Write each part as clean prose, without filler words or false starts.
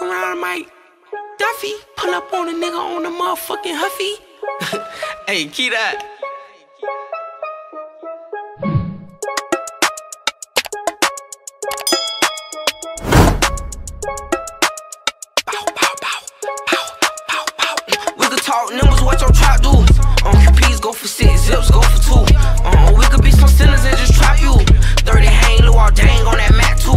walk around like Duffy, pull up on a nigga on the motherfucking Huffy. Hey, key that. We could talk numbers, what your trap do? On QPs go for 6, zips go for 2. We could be some sinners and just trap you. 30 hang, low all dang on that Mac too.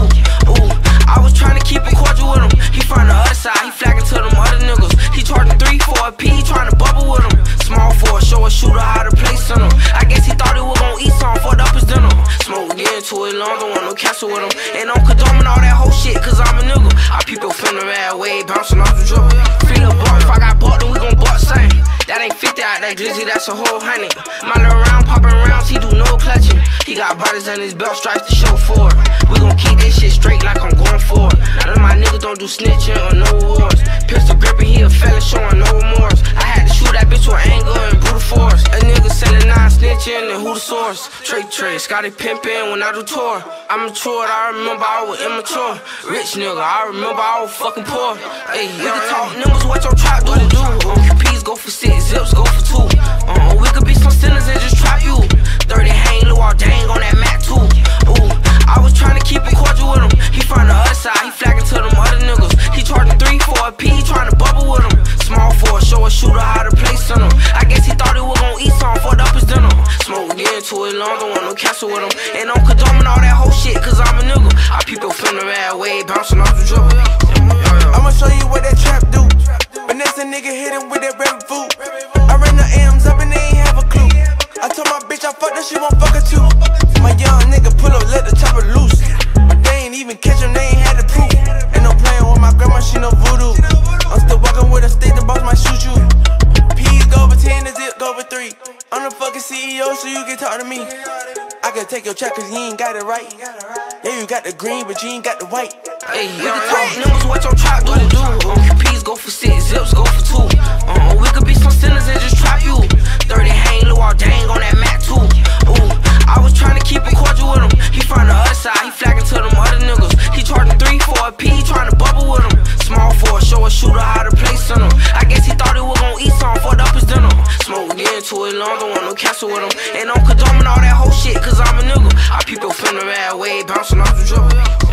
Ooh, I was trying to keep it cordial with him. He find the other side, he flagging to them other niggas. He charging 3 for a P, trying to bubble with him. Small for a show, a shooter, how to play center. I guess he thought he was gonna eat something, fucked up his dinner. Smoke get into it, long, don't want no castle with him. And I'm condoning all that whole shit, cause I'm a nigga. I peep your fender ass way, bouncing off the dribble. Feel a buck, if I got bought, then we gon' buck same. That ain't 50 out that glizzy, that's a whole 100. My little round popping rounds, he do no clutching. He got bodies on his belt, stripes to show for it. We gon' keep this shit straight like I'm going for it. None of my niggas don't do snitching or no wars. Pistol gripping, he a fella showing no remorse. I had to shoot that bitch with anger and brutal force. A nigga selling 9 snitching and who the source. Trey, Scotty pimpin' when I do tour. I'm mature, I remember I was immature. Rich nigga, I remember I was fucking poor. Hey, we can talk numbers, what your trap do to do? QPs go for 6, zips go for 2. We could be some sinners and just trap you. 30 hang, low all dang on that Mac too. Ooh, I was trying to keep it cordial with him. He find the other side, he flagging to them other niggas. He charging 3 for a P, trying to bubble with him. Small for a show, a shooter, how to play center. I guess he thought he was gonna eat something, fucked up his dinner. Smoke get into it, long, don't want no castle with him. And I'm condoning all that whole shit, cause I'm a nigga. I peep your fender ass way, bouncing off the dribble. I'ma show you what that trap do. Vanessa nigga hit him with that rabbit food. I ran the M's up and they ain't have a clue. I told my bitch I fucked her, she won't fuck her too. My young nigga pull up, let the chopper loose. They ain't even catch him, they ain't had the proof. Ain't no playing with my grandma, she no voodoo. I'm still walking with a stick, the boss might shoot you. P's go for 10, the zip go for 3. I'm the fucking CEO, so you can talk to me. I can take your check, cause you ain't got it right. Yeah, you got the green, but you ain't got the white. Hey, we can talk numbers, what your trap do to do? QPs go for 6, zips go for 2. We could be some sinners and just trap you. 30 hang, low all dang on that Mac too. Ooh, I was trying to keep it cordial with him. He find the other side, he flagging to them other niggas. He charging 3 for a P, trying to bubble with him. Small for a show, a shooter, how to play center. I guess he thought he was gonna eat something, fucked up his dinner. Smoke get into it, long, don't want no castle with him. And I'm condoning all that whole shit, cause I'm a nigga. I peep your fender ass way, bouncing off the dribble.